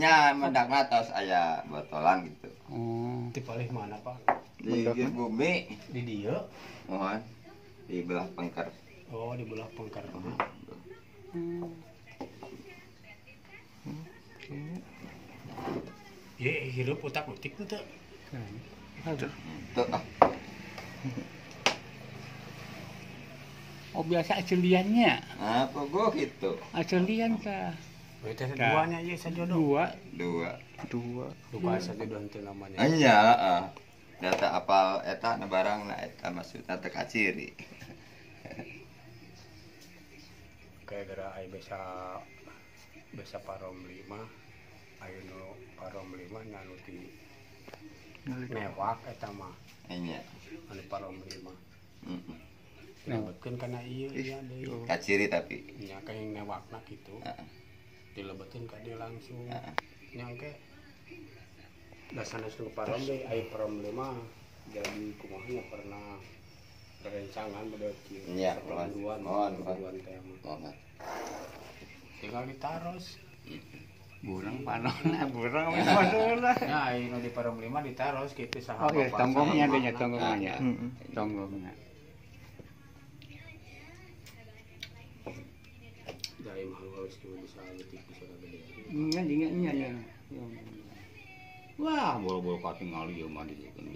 nya mendak atas aya botolan gitu. Di palih mana, Pak? Di bumi, di dia. Mohon. Di belah pengker. Oh, di belah pengker. Ya, hirup utak-utik itu. Aduh. Oh, biasa aceliannya. Apa gua gitu? Acelian kah? Beda duanya ya sajodo. Dua satu doang teh namanya. Anya, heeh. Data apal eta na barangna eta maksudna teh kaciri. Gara-gara ai bisa paromli mah ayeuna paromli mah anu ti mewah eta mah. Anya, anu paromli mah. Heeh. Dilebetkan karena iya kaciri tapi ya kayak ngewakna gitu dilebetkan ke dia langsung nyangke dasarnya suruh parombe air parombe mah jadi kumahnya pernah berencangan berdaki ya perluan tema tinggal ditaros burung panona burung panona nah ini di parombe mah ditaros gitu sahabat oke tonggongnya adanya tonggongnya dari harus bisa letik bisa gede. Nya dingin nya. Wah, bol-bol kating ali mah di dieu.